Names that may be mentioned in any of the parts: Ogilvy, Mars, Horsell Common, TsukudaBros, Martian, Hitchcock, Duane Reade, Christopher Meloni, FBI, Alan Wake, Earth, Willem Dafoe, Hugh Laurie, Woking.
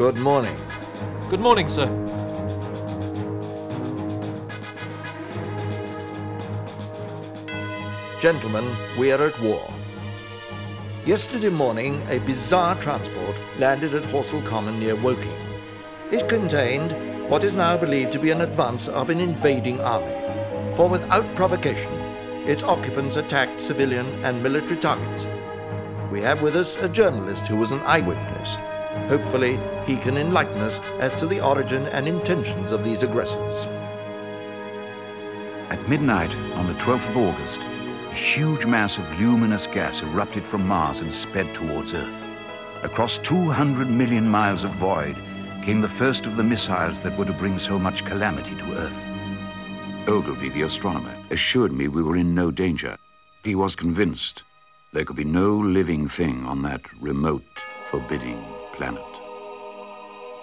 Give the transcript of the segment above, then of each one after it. Good morning. Good morning, sir. Gentlemen, we are at war. Yesterday morning, a bizarre transport landed at Horsell Common near Woking. It contained what is now believed to be an advance of an invading army, for without provocation, its occupants attacked civilian and military targets. We have with us a journalist who was an eyewitness. Hopefully, he can enlighten us as to the origin and intentions of these aggressors. At midnight on the 12th of August, a huge mass of luminous gas erupted from Mars and sped towards Earth. Across 200 million miles of void came the first of the missiles that were to bring so much calamity to Earth. Ogilvy, the astronomer, assured me we were in no danger. He was convinced there could be no living thing on that remote, forbidding planet.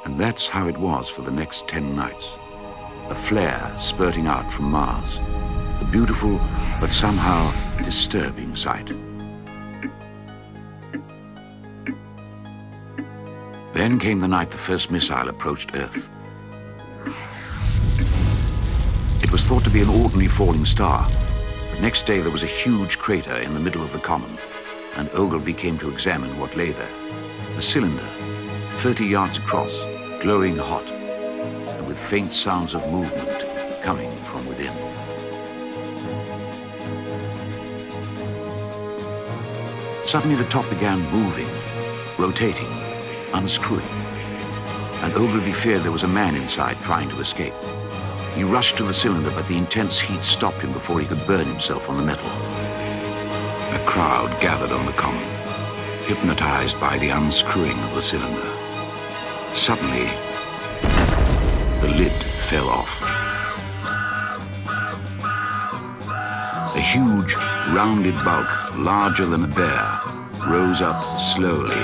And that's how it was for the next 10 nights. A flare spurting out from Mars. A beautiful, but somehow disturbing sight. Then came the night the first missile approached Earth. It was thought to be an ordinary falling star. The next day there was a huge crater in the middle of the common, and Ogilvy came to examine what lay there. A cylinder, 30 yards across, glowing hot, and with faint sounds of movement coming from within. Suddenly the top began moving, rotating, unscrewing, and Ogilvy feared there was a man inside trying to escape. He rushed to the cylinder, but the intense heat stopped him before he could burn himself on the metal. A crowd gathered on the common, hypnotized by the unscrewing of the cylinder. Suddenly, the lid fell off. A huge, rounded bulk, larger than a bear, rose up slowly.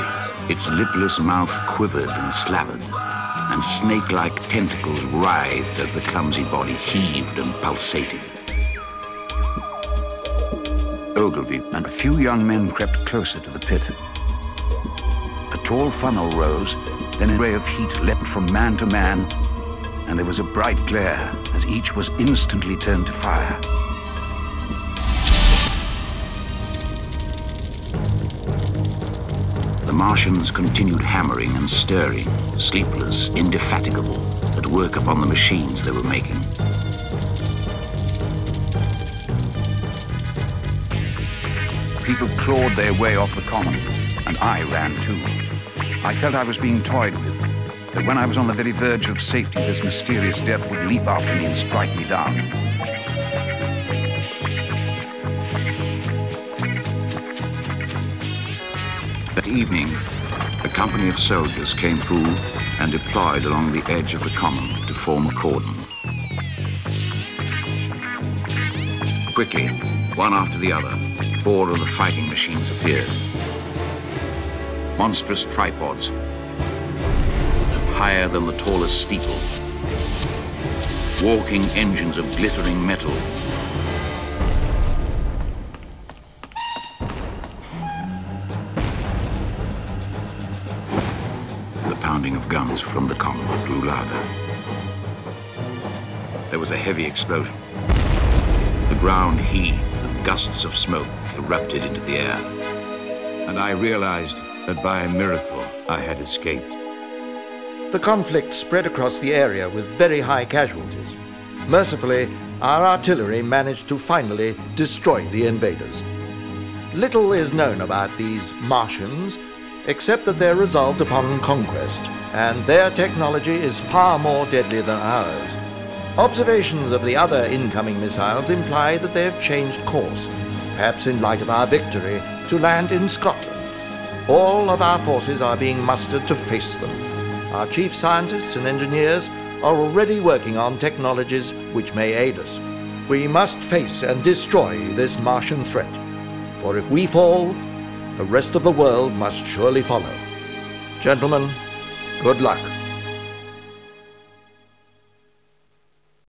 Its lipless mouth quivered and slavered, and snake-like tentacles writhed as the clumsy body heaved and pulsated. Ogilvy and a few young men crept closer to the pit. A tall funnel rose, then a ray of heat leapt from man to man, and there was a bright glare as each was instantly turned to fire. The Martians continued hammering and stirring, sleepless, indefatigable, at work upon the machines they were making. People clawed their way off the common, and I ran too. I felt I was being toyed with, that when I was on the very verge of safety, this mysterious death would leap after me and strike me down. That evening, a company of soldiers came through and deployed along the edge of the common to form a cordon. Quickly, one after the other, 4 of the fighting machines appeared. Monstrous tripods, higher than the tallest steeple. Walking engines of glittering metal. Of guns from the common grew louder. There was a heavy explosion. The ground heaved and gusts of smoke erupted into the air. And I realized that by a miracle I had escaped. The conflict spread across the area with very high casualties. Mercifully, our artillery managed to finally destroy the invaders. Little is known about these Martians, except that they're resolved upon conquest, and their technology is far more deadly than ours. Observations of the other incoming missiles imply that they have changed course, perhaps in light of our victory, to land in Scotland. All of our forces are being mustered to face them. Our chief scientists and engineers are already working on technologies which may aid us. We must face and destroy this Martian threat, for if we fall, the rest of the world must surely follow. Gentlemen, good luck.